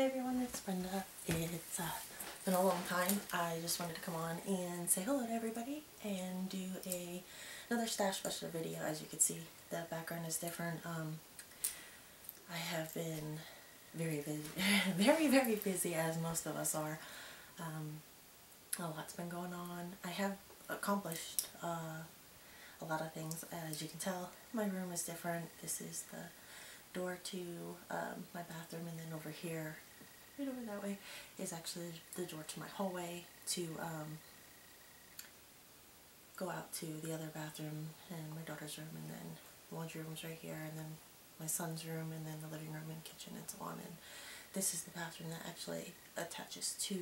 Hi everyone, it's Brenda. It's been a long time. I just wanted to come on and say hello to everybody and do another Stashbuster video. As you can see, the background is different. I have been very busy, very, very busy, as most of us are. A lot's been going on. I have accomplished a lot of things. As you can tell, my room is different. This is the door to my bathroom, and then over here, right over that way, is actually the door to my hallway to go out to the other bathroom and my daughter's room, and then laundry room's right here, and then my son's room, and then the living room and kitchen and so on. And this is the bathroom that actually attaches to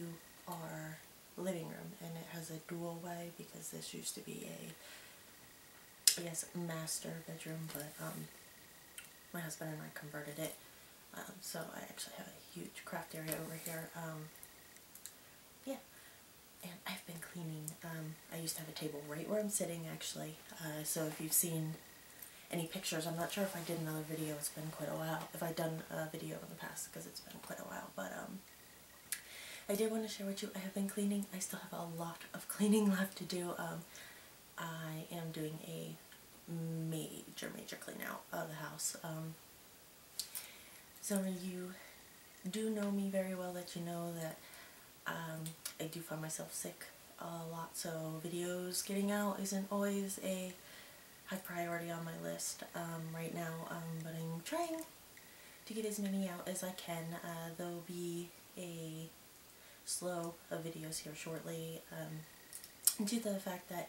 our living room, and it has a dual way because this used to be a, I guess, master bedroom, but my husband and I converted it, so I actually have a huge craft area over here. Yeah, and I've been cleaning. I used to have a table right where I'm sitting, actually, so if you've seen any pictures, I'm not sure if I did another video, it's been quite a while, if I've done a video in the past, because it's been quite a while, but I did want to share with you, I have been cleaning. I still have a lot of cleaning left to do. I am doing a major clean out of the house. Some of you do know me very well, that you know that I do find myself sick a lot, so videos getting out isn't always a high priority on my list right now, but I'm trying to get as many out as I can. There'll be a slow of videos here shortly, due to the fact that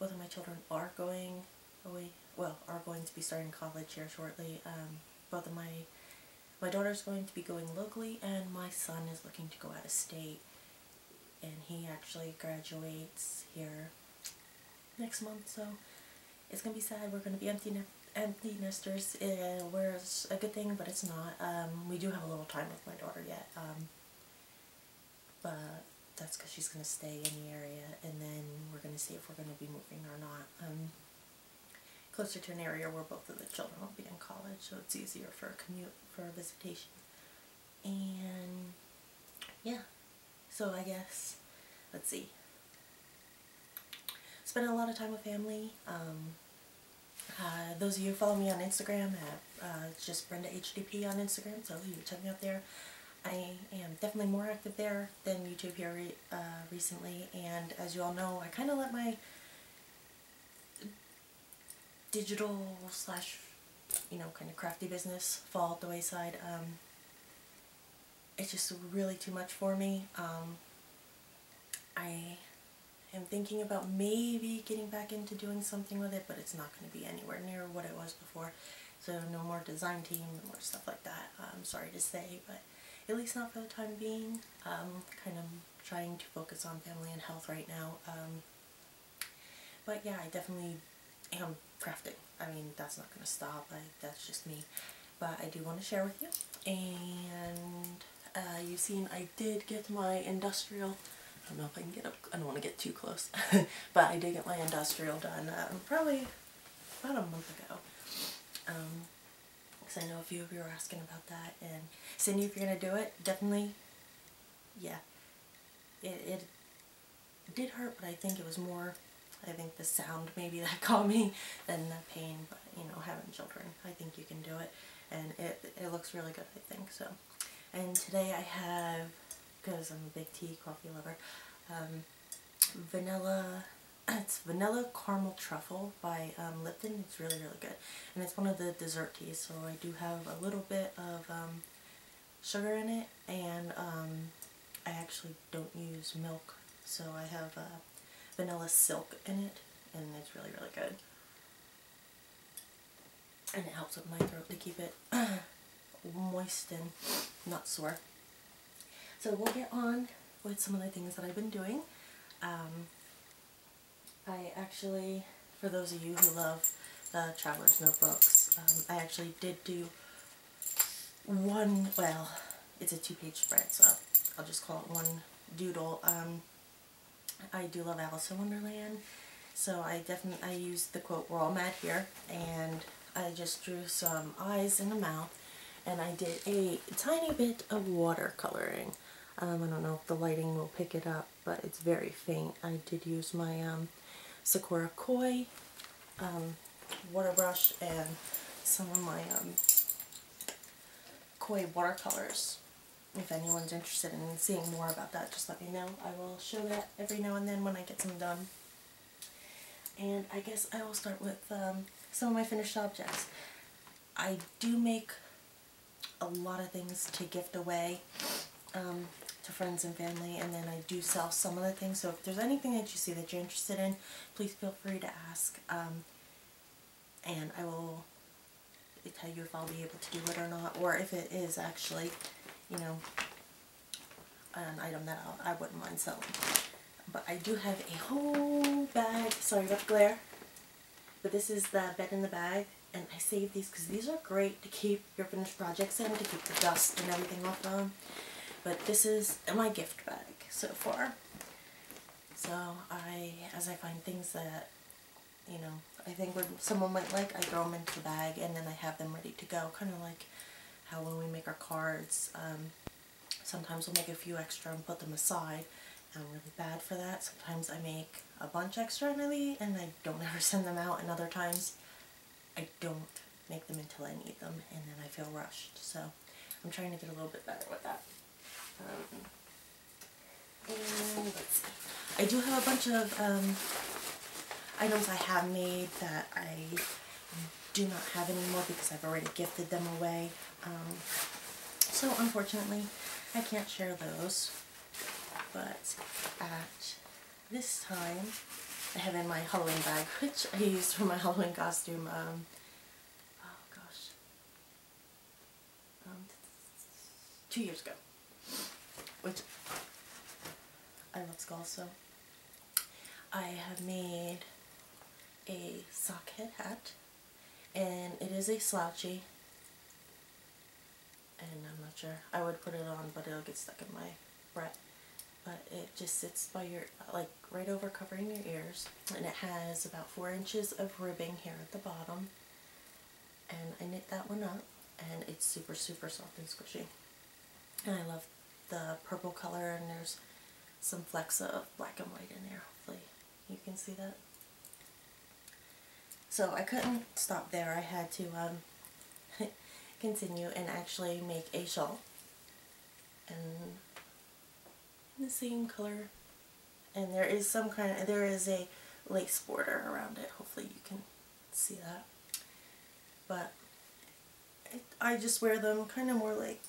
both of my children are going away, well, are going to be starting college here shortly. Both of my daughter's going to be going locally, and my son is looking to go out of state, and he actually graduates here next month, so it's gonna be sad. We're gonna be empty nesters, where it's a good thing, but it's not. We do have a little time with my daughter yet, but that's because she's going to stay in the area, and then we're going to see if we're going to be moving or not. Closer to an area where both of the children will be in college, so it's easier for a commute, for a visitation. And yeah, so I guess, let's see. Spending a lot of time with family. Those of you who follow me on Instagram, it's just Brenda HDP on Instagram, so you check me out there. I am definitely more active there than YouTube here recently, and as you all know, I kind of let my digital slash, you know, kind of crafty business fall at the wayside. It's just really too much for me. I am thinking about maybe getting back into doing something with it, but it's not going to be anywhere near what it was before, so no more design team, no more stuff like that, I'm sorry to say, but at least not for the time being. Kind of trying to focus on family and health right now. But yeah, I definitely am crafting. I mean, that's not going to stop. That's just me. But I do want to share with you. And you've seen I did get my industrial. I don't know if I can get up. I don't want to get too close. But I did get my industrial done probably about a month ago. Because I know a few of you were asking about that, and Cindy, if you're going to do it, definitely, yeah, it did hurt, but I think it was more, I think the sound maybe that caught me than the pain, but you know, having children, I think you can do it, and it looks really good, I think, so. And today I have, because I'm a big tea, coffee lover, vanilla. It's Vanilla Caramel Truffle by Lipton. It's really, really good. And it's one of the dessert teas, so I do have a little bit of sugar in it, and I actually don't use milk, so I have vanilla silk in it, and it's really, really good. And it helps with my throat to keep it moist and not sore. So we'll get on with some of the things that I've been doing. I actually, for those of you who love the Traveler's Notebooks, I actually did do one, well, it's a two-page spread, so I'll just call it one doodle. I do love Alice in Wonderland, so I used the quote, "We're all mad here," and I just drew some eyes and a mouth, and I did a tiny bit of watercoloring. I don't know if the lighting will pick it up, but it's very faint. I did use my Sakura Koi water brush and some of my Koi watercolors. If anyone's interested in seeing more about that, just let me know. I will show that every now and then when I get some done. And I guess I will start with some of my finished objects. I do make a lot of things to gift away to friends and family, and then I do sell some of the things. So if there's anything that you see that you're interested in, please feel free to ask. And I will tell you if I'll be able to do it or not, or if it is actually, you know, an item that I wouldn't mind selling. But I do have a whole bag, sorry about the glare, but this is the bed in the bag, and I saved these because these are great to keep your finished projects in, to keep the dust and everything off them. But this is my gift bag so far. So as I find things that, you know, I think someone might like, I throw them into the bag and then I have them ready to go, kind of like how when we make our cards, sometimes we'll make a few extra and put them aside. I'm really bad for that. Sometimes I make a bunch extra and I don't ever send them out, and other times I don't make them until I need them and then I feel rushed. So I'm trying to get a little bit better with that. And let's see. I do have a bunch of items I have made that I do not have anymore because I've already gifted them away. So unfortunately I can't share those. But at this time, I have in my Halloween bag, which I used for my Halloween costume, oh gosh, 2 years ago, which I love skulls, so I have made a sock head hat, and it is a slouchy, and I'm not sure, I would put it on, but it'll get stuck in my brat. But it just sits by your, like, right over covering your ears, and it has about 4 inches of ribbing here at the bottom, and I knit that one up, and it's super, super soft and squishy, and I love the purple color, and there's some flecks of black and white in there. Hopefully you can see that. So I couldn't stop there. I had to continue and actually make a shawl, and the same color, and there is some kind of, there is a lace border around it, hopefully you can see that, but I just wear them kind of more like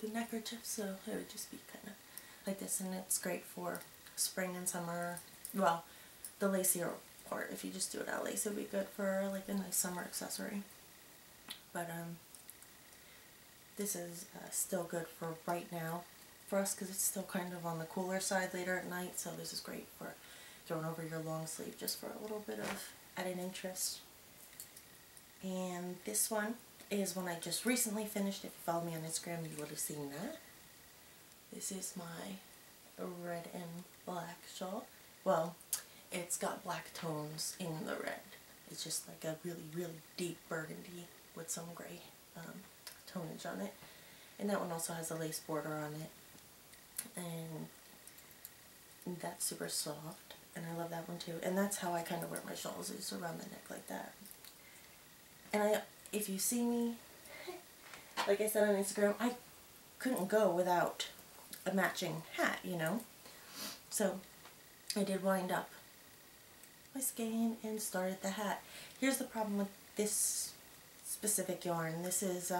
the neckerchief, so it would just be kind of like this, and it's great for spring and summer. Well, the lacier part, if you just do it out lace, it would be good for like a nice summer accessory, but this is still good for right now for us because it's still kind of on the cooler side later at night, so this is great for throwing over your long sleeve just for a little bit of added interest. And this one is one I just recently finished. If you follow me on Instagram, you would have seen that. This is my red and black shawl. Well, it's got black tones in the red. It's just like a really, really deep burgundy with some gray tonage on it. And that one also has a lace border on it. And that's super soft, and I love that one too, and that's how I kind of wear my shawls, is around the neck like that. And if you see me, like I said on Instagram, I couldn't go without a matching hat, you know, so I did wind up my skein and started the hat. Here's the problem with this specific yarn. This is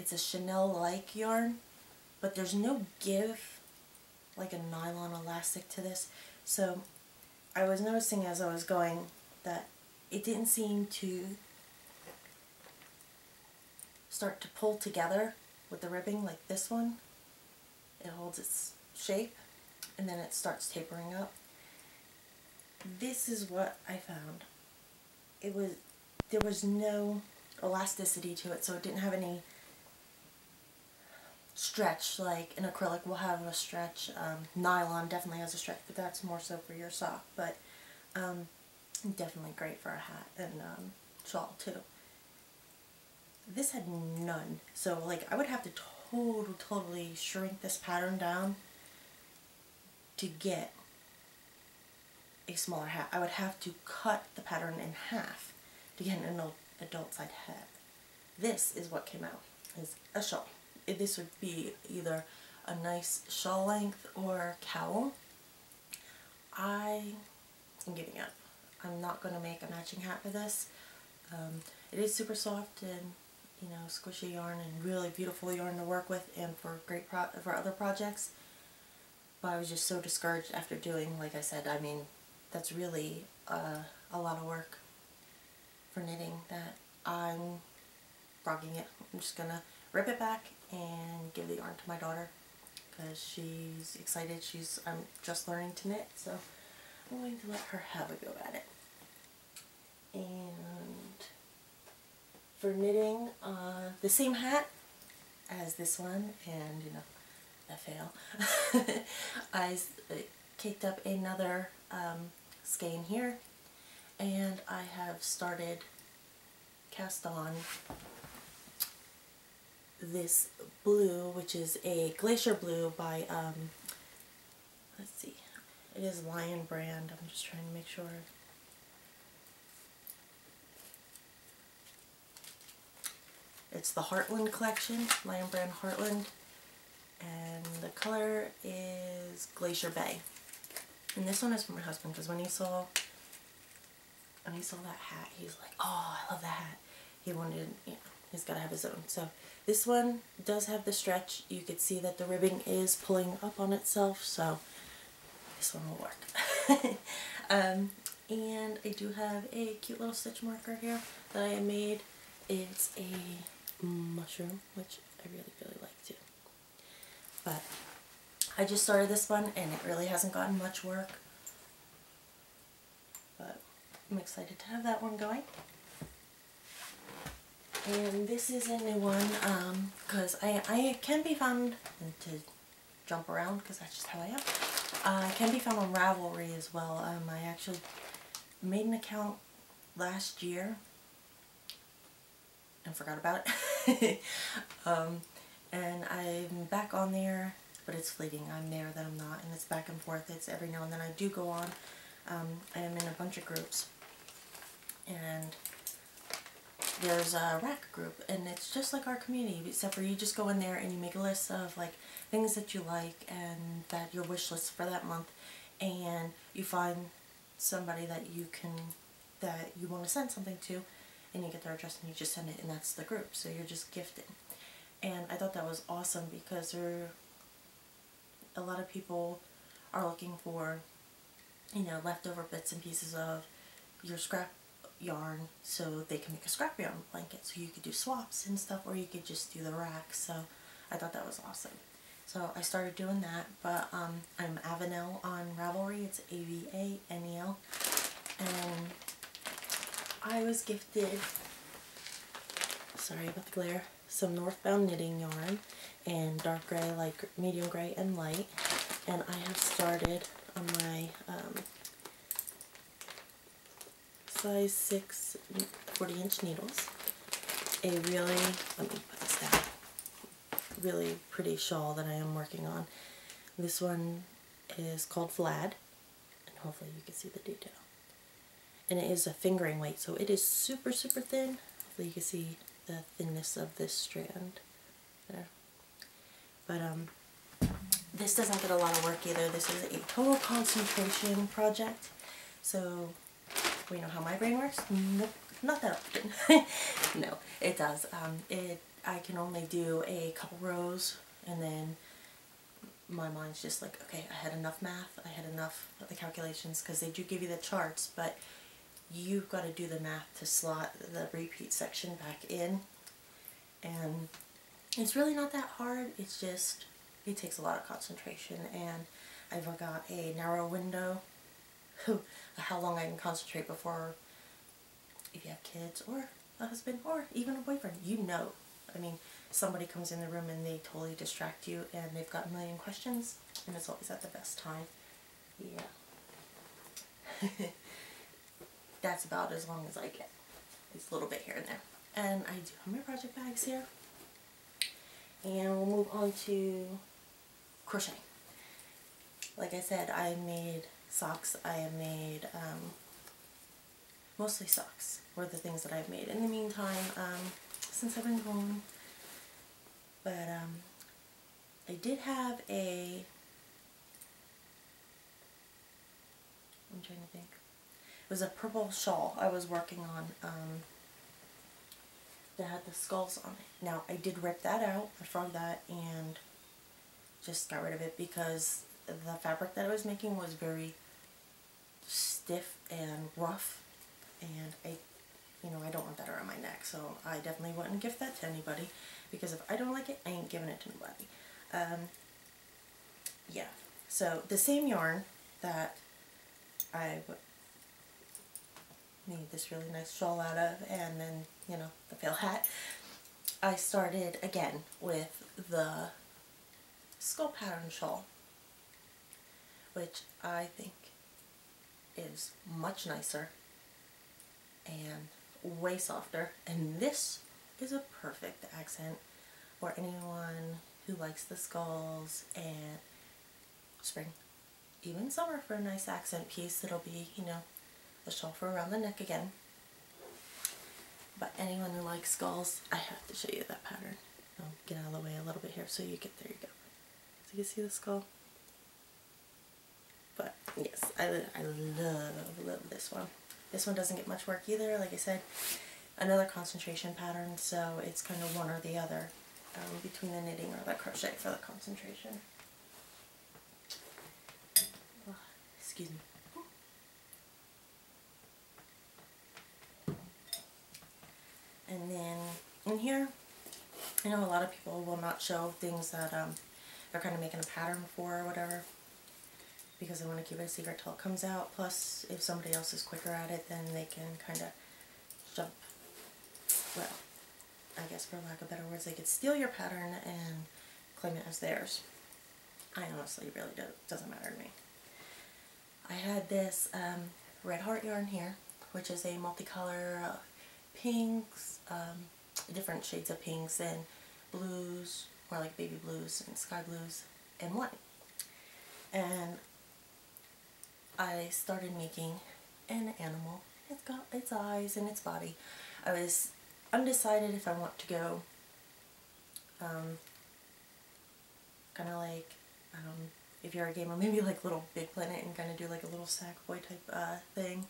it's a Chanel-like yarn, but there's no give, like a nylon elastic to this. So I was noticing as I was going that it didn't seem to start to pull together with the ribbing like this one. It holds its shape, and then it starts tapering up. This is what I found. It was, there was no elasticity to it, so it didn't have any stretch like an acrylic will have a stretch. Nylon definitely has a stretch, but that's more so for your sock, but definitely great for a hat and shawl too. This had none. So like I would have to totally shrink this pattern down to get a smaller hat. I would have to cut the pattern in half to get an adult side hat. This is what came out, is a shawl. This would be either a nice shawl length or cowl. I am giving up. I'm not going to make a matching hat for this. It is super soft and, you know, squishy yarn and really beautiful yarn to work with and for great for other projects. But I was just so discouraged after doing, like I said, I mean, that's really a lot of work for knitting that I'm rocking it. I'm just going to rip it back and give the yarn to my daughter because she's excited. I'm just learning to knit, so I'm going to let her have a go at it. And for knitting the same hat as this one, and you know, that fail. I kicked up another skein here, and I have started cast on this blue, which is a Glacier Blue by, let's see, it is Lion Brand. I'm just trying to make sure. It's the Heartland collection, Lion Brand Heartland, and the color is Glacier Bay. And this one is for my husband, because when he saw that hat, he's like, oh, I love that hat. He wanted, you know, he's got to have his own. So this one does have the stretch. You could see that the ribbing is pulling up on itself, so this one will work. And I do have a cute little stitch marker here that I made. It's a mushroom, which I really, really like too. But I just started this one, and it really hasn't gotten much work. But I'm excited to have that one going. And this is a new one, because I can be found, and to jump around because that's just how I am, I can be found on Ravelry as well. I actually made an account last year and forgot about it. And I'm back on there, but it's fleeting. I'm there, then I'm not, and it's back and forth. It's every now and then I do go on. I am in a bunch of groups, and there's a rack group, and it's just like our community, except for you just go in there and you make a list of like things that you like and that your wish list for that month, and you find somebody that you want to send something to, and you get their address and you just send it, and that's the group. So you're just gifting. And I thought that was awesome, because a lot of people are looking for, you know, leftover bits and pieces of your scrap yarn, so they can make a scrap yarn blanket. So you could do swaps and stuff, or you could just do the rack. So I thought that was awesome. So I started doing that, but I'm Avanel on Ravelry. It's A-V-A-N-E-L. And I was gifted, sorry about the glare, some Northbound Knitting yarn in dark gray, like medium gray, and light. And I have started on my size 6 40-inch needles, let me put this down, really pretty shawl that I am working on. This one is called Flad, and hopefully you can see the detail. And it is a fingering weight, so it is super, super thin. Hopefully you can see the thinness of this strand there. But this doesn't get a lot of work either. This is a total concentration project, so we know how my brain works. Nope, not that often. No, it does. I can only do a couple rows, and then my mind's just like, okay, I had enough math, I had enough of the calculations, because they do give you the charts, but you've got to do the math to slot the repeat section back in. And it's really not that hard, it's just, it takes a lot of concentration, and I've got a narrow window how long I can concentrate before, if you have kids or a husband or even a boyfriend, you know, I mean, somebody comes in the room and they totally distract you, and they've got a million questions, and it's always at the best time. Yeah. That's about as long as I get. It's a little bit here and there. And I do have my project bags here. And we'll move on to crocheting. Like I said, I made socks. I made mostly socks were the things that I've made. In the meantime, since I've been home, but I did have a, I'm trying to think, it was a purple shawl I was working on that had the skulls on it. Now, I did rip that out, I found that, and just got rid of it because the fabric that I was making was very stiff and rough, and I don't want that around my neck, so I definitely wouldn't give that to anybody, because if I don't like it, I ain't giving it to nobody. Yeah, so the same yarn that I made this really nice shawl out of, and then, the veil hat, I started again with the skull pattern shawl, which I think is much nicer and way softer, and this is a perfect accent for anyone who likes the skulls and spring, even summer, for a nice accent piece. It'll be, a shawl for around the neck again. But anyone who likes skulls, I have to show you that pattern. I'll get out of the way a little bit here so you get, there you go. So you can see the skull. But yes, I love this one. This one doesn't get much work either. Like I said, another concentration pattern, so it's kind of one or the other between the knitting or the crochet for the concentration. Oh, excuse me. And then in here, I know a lot of people will not show things that they're kind of making a pattern for or whatever, because I want to keep it a secret till it comes out. Plus, if somebody else is quicker at it, then they can kind of jump, well, I guess for lack of better words, they could steal your pattern and claim it as theirs. I honestly really don't, it doesn't matter to me. I had this Red Heart yarn here, which is a multicolor pinks, different shades of pinks and blues, more like baby blues and sky blues and white. And I started making an animal. It's got its eyes and its body. I was undecided if I want to go kind of like, if you're a gamer, maybe like Little Big Planet and kind of do like a little sack boy type thing,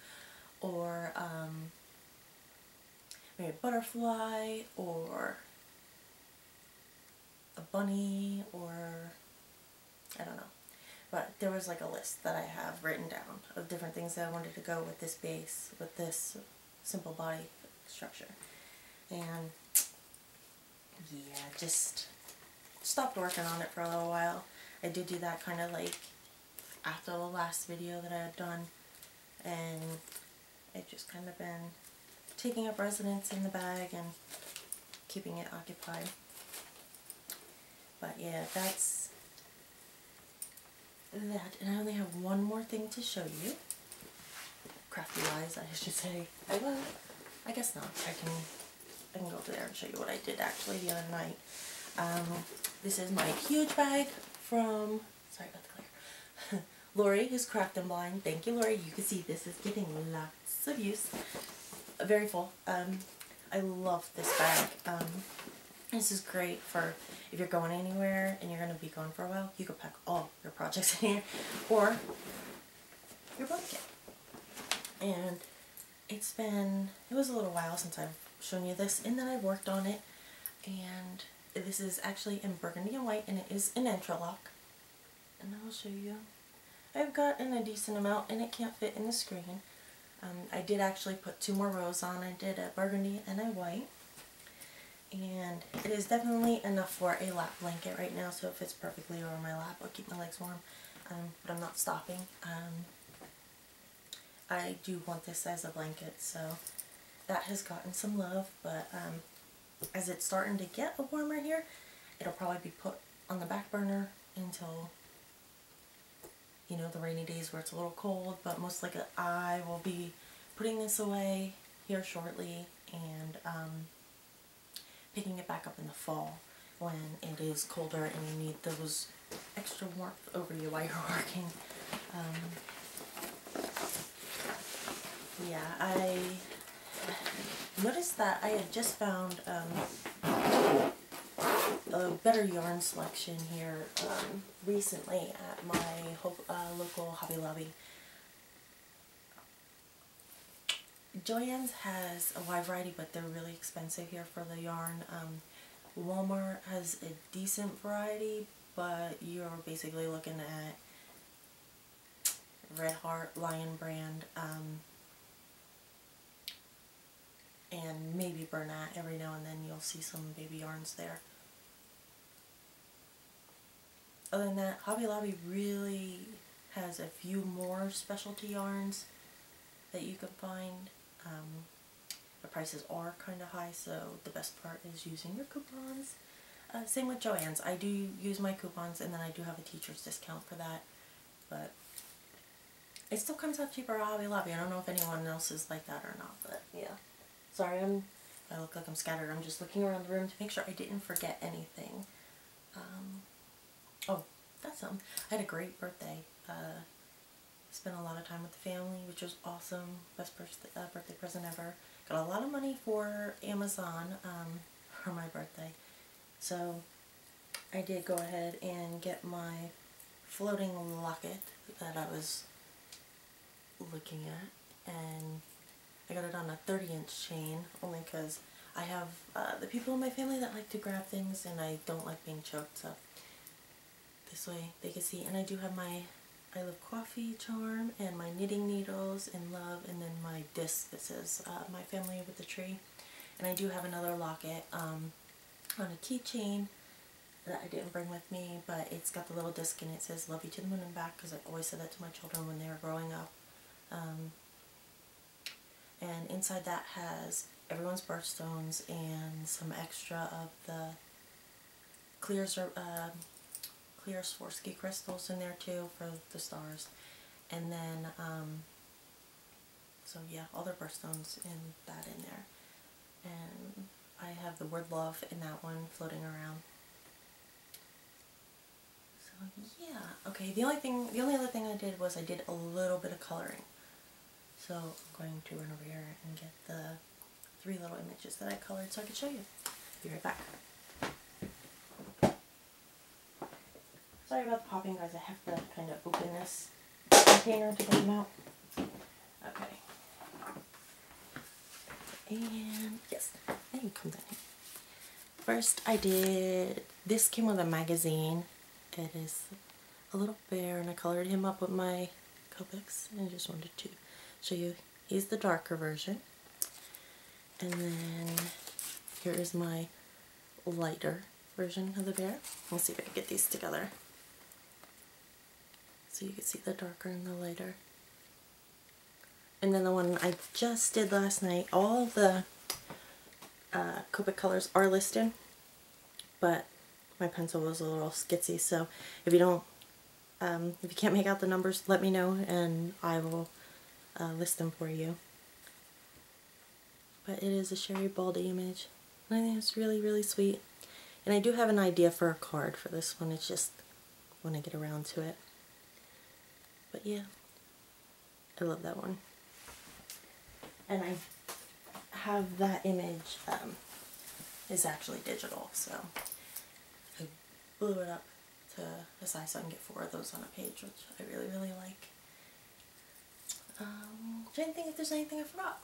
or maybe a butterfly or a bunny, or I don't know. But there was like a list that I have written down of different things that I wanted to go with this base, with this simple body structure. And yeah, just stopped working on it for a little while. I did do that kind of like after the last video that I had done, and it just kind of been taking up residence in the bag and keeping it occupied. But yeah, that's that, and I only have one more thing to show you. Crafty wise, I should say. Well, I guess not. I can go to there and show you what I did actually the other night. This is my huge bag from, sorry about the glare, Lori, who's craft and blind. Thank you, Lori. You can see this is getting lots of use. Very full. I love this bag. This is great for if you're going anywhere and you're going to be gone for a while, you can pack all your projects in here, or your blanket. And it's been, it was a little while since I've shown you this, and then I worked on it, and this is actually in burgundy and white, and it is an interlock. And I'll show you. I've gotten a decent amount, and it can't fit in the screen. I did actually put two more rows on. I did a burgundy and a white. And it is definitely enough for a lap blanket right now, so it fits perfectly over my lap. I'll keep my legs warm, but I'm not stopping. I do want this as a blanket, so that has gotten some love, but as it's starting to get warmer here, it'll probably be put on the back burner until, the rainy days where it's a little cold, but most likely I will be putting this away here shortly, and picking it back up in the fall when it is colder and you need those extra warmth over you while you're working. Yeah, I noticed that I had just found a better yarn selection here recently at my local Hobby Lobby. Joann's has a wide variety, but they're really expensive here for the yarn. Walmart has a decent variety, but you're basically looking at Red Heart, Lion Brand, and maybe Bernat. Every now and then you'll see some baby yarns there. Other than that, Hobby Lobby really has a few more specialty yarns that you can find. The prices are kind of high, so the best part is using your coupons. Same with Joann's. I do use my coupons, and then I do have a teacher's discount for that, but it still comes out cheaper at Hobby Lobby. I don't know if anyone else is like that or not, but yeah. Sorry, I look like I'm scattered. I'm just looking around the room to make sure I didn't forget anything. Oh, that's something. I had a great birthday. Spent a lot of time with the family, which was awesome. Best birthday present ever. Got a lot of money for Amazon for my birthday. So I did go ahead and get my floating locket that I was looking at, and I got it on a 30-inch chain, only because I have the people in my family that like to grab things, and I don't like being choked, so this way they can see. And I do have my I Love Coffee charm, and my knitting needles, and love, and then my disc that says my family with the tree. And I do have another locket on a keychain that I didn't bring with me, but it's got the little disc and it says "Love you to the moon and back," because I always said that to my children when they were growing up. And inside that has everyone's birthstones and some extra of the clear Swarovski crystals in there too for the stars. And then, so yeah, all their birthstones and that in there. And I have the word love in that one floating around. So yeah, okay, the only other thing I did was I did a little bit of coloring. So I'm going to run over here and get the three little images that I colored so I can show you. Be right back. Sorry about the popping, guys. I have to kind of open this container to get them out. Okay. And yes, there you come down here. First I did, this came with a magazine. It is a little bear, and I colored him up with my Copics, and I just wanted to show you. He's the darker version. And then here is my lighter version of the bear. Let's see if I can get these together. So you can see the darker and the lighter. And then the one I just did last night, all of the Copic colors are listed, but my pencil was a little skitsy, so if you don't, if you can't make out the numbers, let me know and I will list them for you. But it is a Sherry Baldy image, and I think it's really, really sweet. And I do have an idea for a card for this one. It's just when I get around to it. But yeah, I love that one. And I have that image is actually digital, so I blew it up to a size so I can get 4 of those on a page, which I really, really like. Trying to think if there's anything I forgot.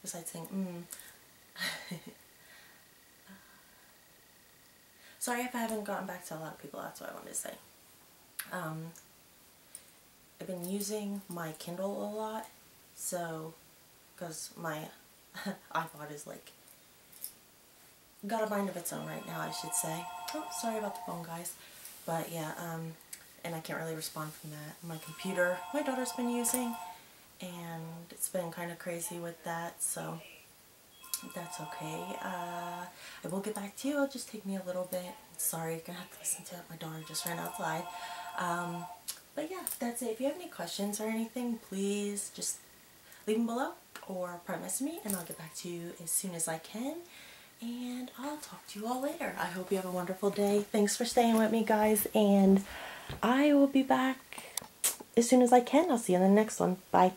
Besides saying, Sorry if I haven't gotten back to a lot of people, that's what I wanted to say. I've been using my Kindle a lot, so, because my iPod is like, got a mind of its own right now, I should say. Oh, sorry about the phone, guys. But yeah, and I can't really respond from that. My computer, my daughter's been using, and it's been kind of crazy with that, so that's okay. I will get back to you. It'll just take me a little bit. Sorry, you're gonna have to listen to it. My daughter just ran outside. But yeah, that's it. If you have any questions or anything, please just leave them below or private message me, and I'll get back to you as soon as I can. and I'll talk to you all later. I hope you have a wonderful day. Thanks for staying with me, guys, and I will be back as soon as I can. I'll see you in the next one. Bye.